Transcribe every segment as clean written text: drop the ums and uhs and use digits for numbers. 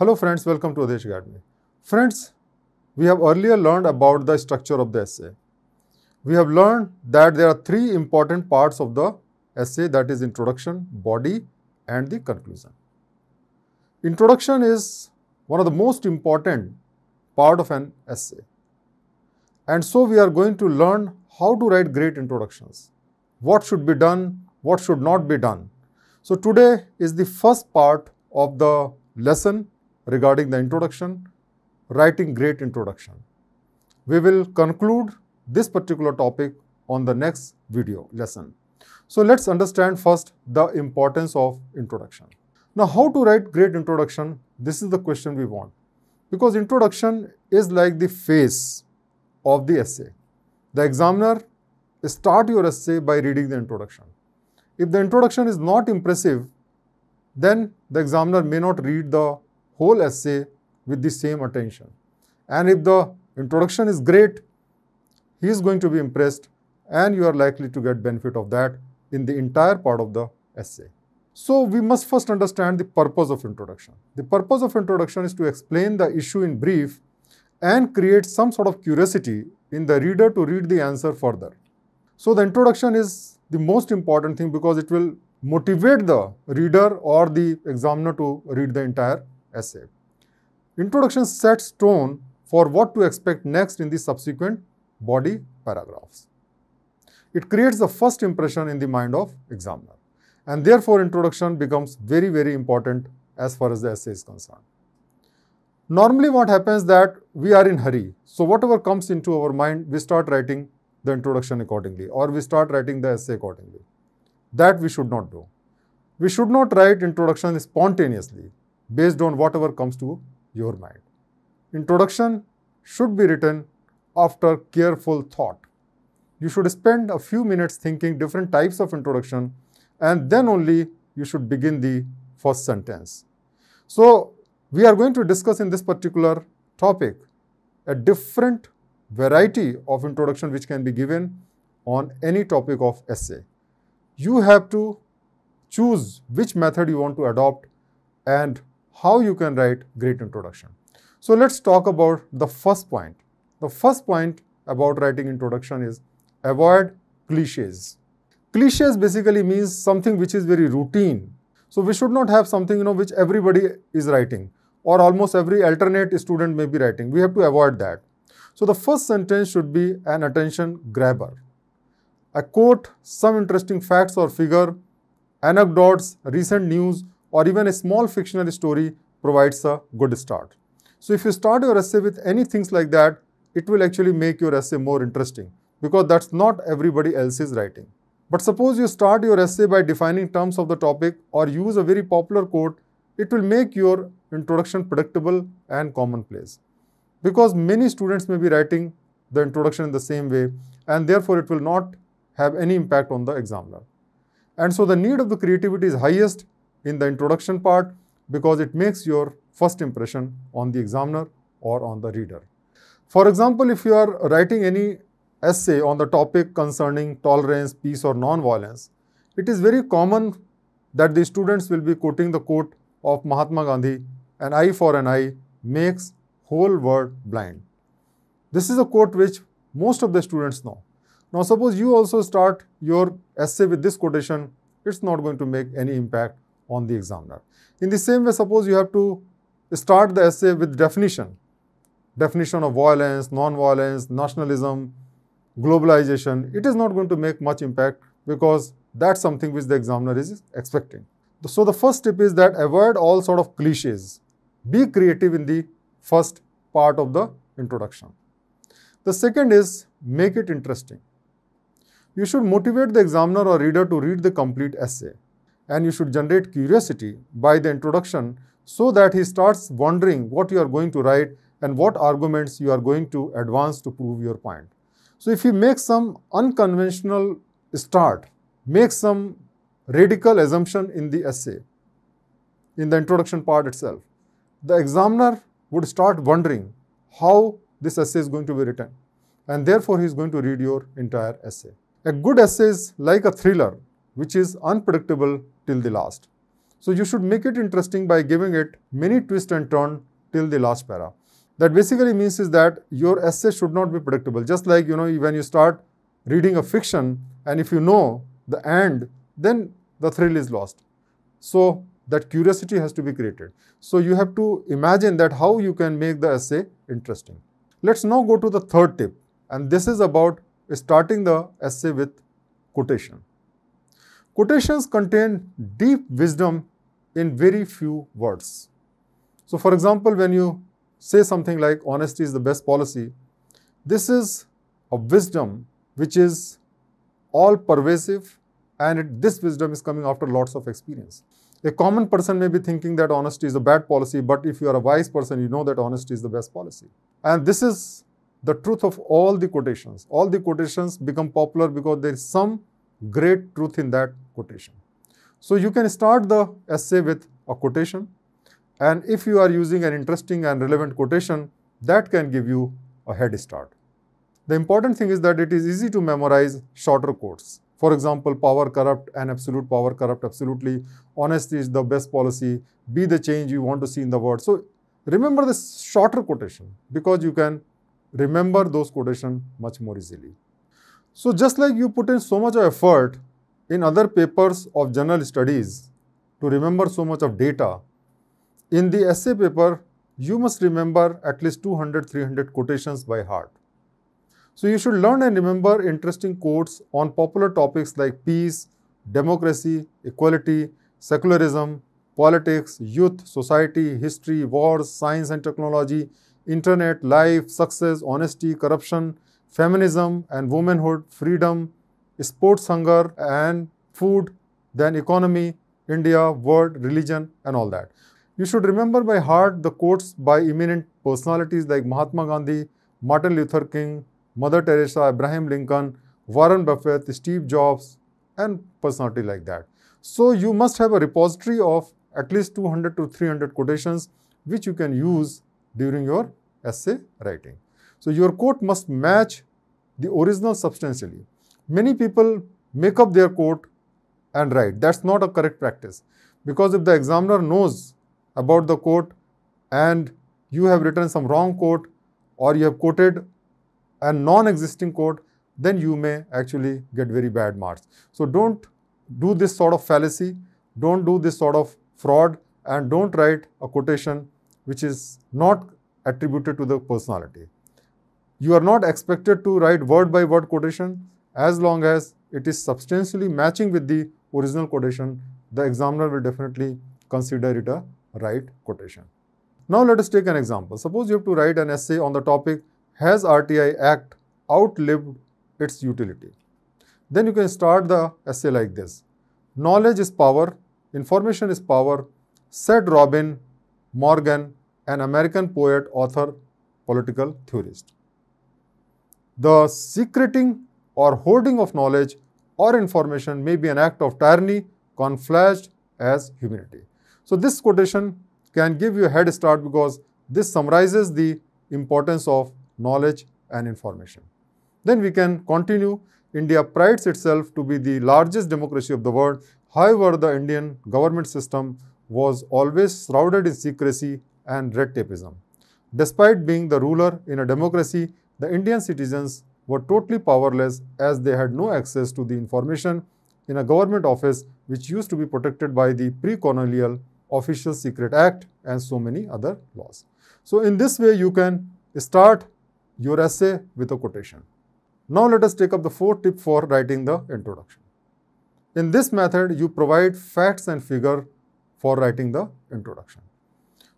Hello friends, welcome to Awdhesh Academy. Friends, we have earlier learned about the structure of the essay. We have learned that there are three important parts of the essay, that is introduction, body and the conclusion. Introduction is one of the most important part of an essay. And so we are going to learn how to write great introductions. What should be done, what should not be done. So today is the first part of the lesson regarding the introduction, writing great introduction. We will conclude this particular topic on the next video lesson. So let's understand first the importance of introduction. Now, how to write great introduction? This is the question we want, because introduction is like the face of the essay. The examiner starts your essay by reading the introduction. If the introduction is not impressive, then the examiner may not read the whole essay with the same attention. And if the introduction is great, he is going to be impressed and you are likely to get benefit of that in the entire part of the essay. So we must first understand the purpose of introduction. The purpose of introduction is to explain the issue in brief and create some sort of curiosity in the reader to read the answer further. So the introduction is the most important thing because it will motivate the reader or the examiner to read the entire essay. Introduction sets tone for what to expect next in the subsequent body paragraphs. It creates the first impression in the mind of examiner, and therefore introduction becomes very, very important as far as the essay is concerned. Normally what happens that we are in hurry. So whatever comes into our mind, we start writing the introduction accordingly, or we start writing the essay accordingly. That we should not do. We should not write introduction spontaneously based on whatever comes to your mind. Introduction should be written after careful thought. You should spend a few minutes thinking different types of introduction, and then only you should begin the first sentence. So we are going to discuss in this particular topic a different variety of introduction which can be given on any topic of essay. You have to choose which method you want to adopt and how you can write great introduction. So let's talk about the first point. The first point about writing introduction is avoid cliches. Cliches basically means something which is very routine. So we should not have something, which everybody is writing or almost every alternate student may be writing. We have to avoid that. So the first sentence should be an attention grabber. I quote some interesting facts or figure, anecdotes, recent news, or even a small fictional story provides a good start. So if you start your essay with any things like that, it will actually make your essay more interesting, because that's not everybody else's writing. But suppose you start your essay by defining terms of the topic or use a very popular quote, it will make your introduction predictable and commonplace, because many students may be writing the introduction in the same way, and therefore it will not have any impact on the examiner. And so the need of the creativity is highest in the introduction part, because it makes your first impression on the examiner or on the reader. For example, if you are writing any essay on the topic concerning tolerance, peace or non-violence, it is very common that the students will be quoting the quote of Mahatma Gandhi, an eye for an eye makes whole world blind. This is a quote which most of the students know. Now, suppose you also start your essay with this quotation, it's not going to make any impact on the examiner. In the same way, suppose you have to start the essay with definition of violence, non-violence, nationalism, globalization. It is not going to make much impact, because that's something which the examiner is expecting. So the first tip is that avoid all sort of cliches. Be creative in the first part of the introduction. The second is make it interesting. You should motivate the examiner or reader to read the complete essay, and you should generate curiosity by the introduction so that he starts wondering what you are going to write and what arguments you are going to advance to prove your point. So if you make some unconventional start, make some radical assumption in the essay, in the introduction part itself, the examiner would start wondering how this essay is going to be written, and therefore he is going to read your entire essay. A good essay is like a thriller which is unpredictable till the last. So you should make it interesting by giving it many twists and turns till the last para. That basically means is that your essay should not be predictable. Just like, you know, when you start reading a fiction and if you know the end, then the thrill is lost. So that curiosity has to be created. So you have to imagine that how you can make the essay interesting. Let's now go to the third tip, and this is about starting the essay with quotation. Quotations contain deep wisdom in very few words. So for example, when you say something like honesty is the best policy, this is a wisdom which is all pervasive, and this wisdom is coming after lots of experience. A common person may be thinking that honesty is a bad policy, but if you are a wise person, you know that honesty is the best policy. And this is the truth of all the quotations. All the quotations become popular because there is some great truth in that quotation. So you can start the essay with a quotation, and if you are using an interesting and relevant quotation, that can give you a head start. The important thing is that it is easy to memorize shorter quotes. For example, power corrupt and absolute power corrupt absolutely, honesty is the best policy, be the change you want to see in the world. So remember this shorter quotation because you can remember those quotations much more easily. So just like you put in so much of effort in other papers of general studies to remember so much of data, in the essay paper, you must remember at least 200-300 quotations by heart. So you should learn and remember interesting quotes on popular topics like peace, democracy, equality, secularism, politics, youth, society, history, wars, science and technology, internet, life, success, honesty, corruption, feminism and womanhood, freedom, sports, hunger and food, then economy, India, world, religion and all that. You should remember by heart the quotes by eminent personalities like Mahatma Gandhi, Martin Luther King, Mother Teresa, Abraham Lincoln, Warren Buffett, Steve Jobs and personality like that. So you must have a repository of at least 200-300 quotations which you can use during your essay writing. So your quote must match the original substantially. Many people make up their quote and write. That's not a correct practice, because if the examiner knows about the quote and you have written some wrong quote or you have quoted a non-existing quote, then you may actually get very bad marks. So don't do this sort of fallacy, don't do this sort of fraud, and don't write a quotation which is not attributed to the personality. You are not expected to write word by word quotation. As long as it is substantially matching with the original quotation, the examiner will definitely consider it a right quotation. Now let us take an example. Suppose you have to write an essay on the topic, has RTI Act outlived its utility? Then you can start the essay like this. Knowledge is power, information is power, said Robin Morgan, an American poet, author, political theorist. The secreting or hoarding of knowledge or information may be an act of tyranny, conflaged as humanity. So this quotation can give you a head start because this summarizes the importance of knowledge and information. Then we can continue. India prides itself to be the largest democracy of the world. However, the Indian government system was always shrouded in secrecy and red tapeism. Despite being the ruler in a democracy, the Indian citizens were totally powerless as they had no access to the information in a government office which used to be protected by the pre-colonial Official Secret Act and so many other laws. So in this way, you can start your essay with a quotation. Now let us take up the fourth tip for writing the introduction. In this method, you provide facts and figure for writing the introduction.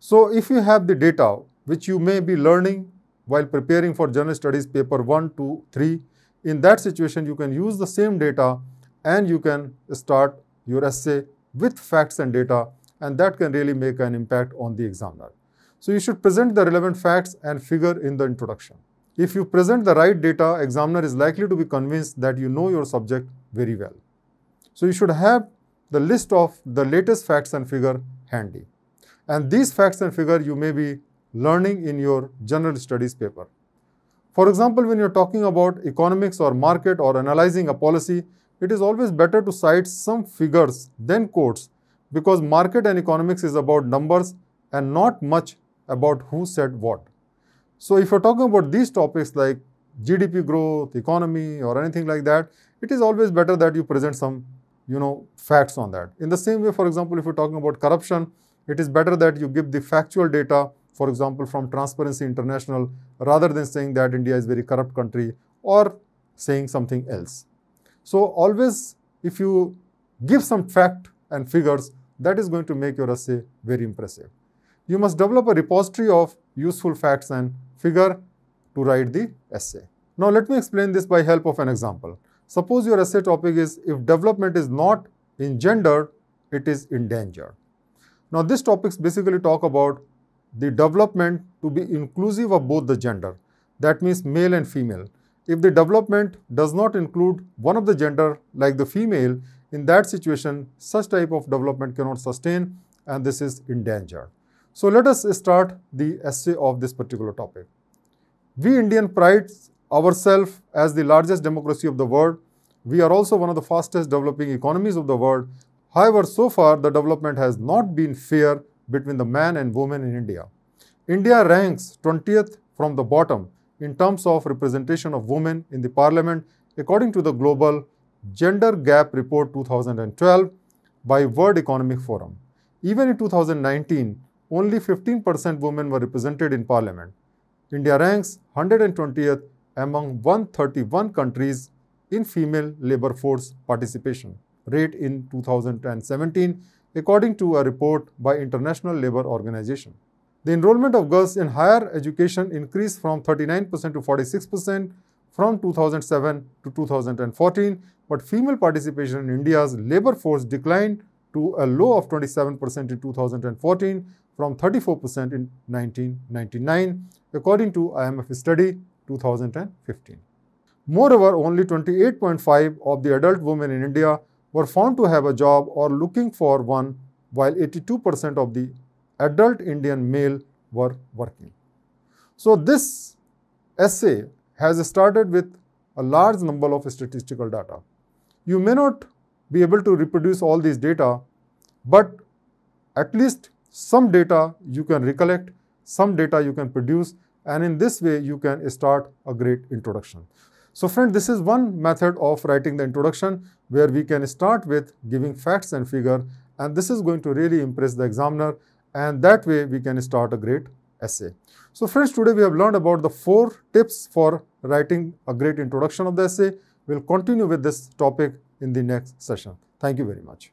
So if you have the data which you may be learning while preparing for General Studies paper 1, 2, 3, in that situation you can use the same data and you can start your essay with facts and data, and that can really make an impact on the examiner. So you should present the relevant facts and figure in the introduction. If you present the right data, examiner is likely to be convinced that you know your subject very well. So you should have the list of the latest facts and figure handy. And these facts and figure you may be learning in your general studies paper. For example, when you are talking about economics or market or analyzing a policy, it is always better to cite some figures than quotes, because market and economics is about numbers and not much about who said what. So if you're talking about these topics like GDP growth, economy or anything like that, it is always better that you present some, facts on that. In the same way, for example, if you're talking about corruption, it is better that you give the factual data, for example, from Transparency International, rather than saying that India is a very corrupt country or saying something else. So always, if you give some fact and figures, that is going to make your essay very impressive. You must develop a repository of useful facts and figure to write the essay. Now, let me explain this by help of an example. Suppose your essay topic is, if development is not engendered, it is endangered. Now, these topics basically talk about the development to be inclusive of both the gender. That means male and female. If the development does not include one of the gender, like the female, in that situation, such type of development cannot sustain and this is endangered. So, let us start the essay of this particular topic. We Indian pride ourselves as the largest democracy of the world. We are also one of the fastest developing economies of the world. However, so far the development has not been fair between the man and woman in India. India ranks 20th from the bottom in terms of representation of women in the parliament according to the Global Gender Gap Report 2012 by World Economic Forum. Even in 2019, only 15% women were represented in parliament. India ranks 120th among 131 countries in female labor force participation rate in 2017, according to a report by International Labour Organization. The enrollment of girls in higher education increased from 39% to 46% from 2007 to 2014, but female participation in India's labour force declined to a low of 27% in 2014 from 34% in 1999, according to IMF study 2015. Moreover, only 28.5% of the adult women in India were found to have a job or looking for one, while 82% of the adult Indian male were working. So, this essay has started with a large number of statistical data. You may not be able to reproduce all these data, but at least some data you can recollect, some data you can produce, and in this way you can start a great introduction. So friend, this is one method of writing the introduction where we can start with giving facts and figure, and this is going to really impress the examiner, and that way we can start a great essay. So friends, today we have learned about the 4 tips for writing a great introduction of the essay. We'll continue with this topic in the next session. Thank you very much.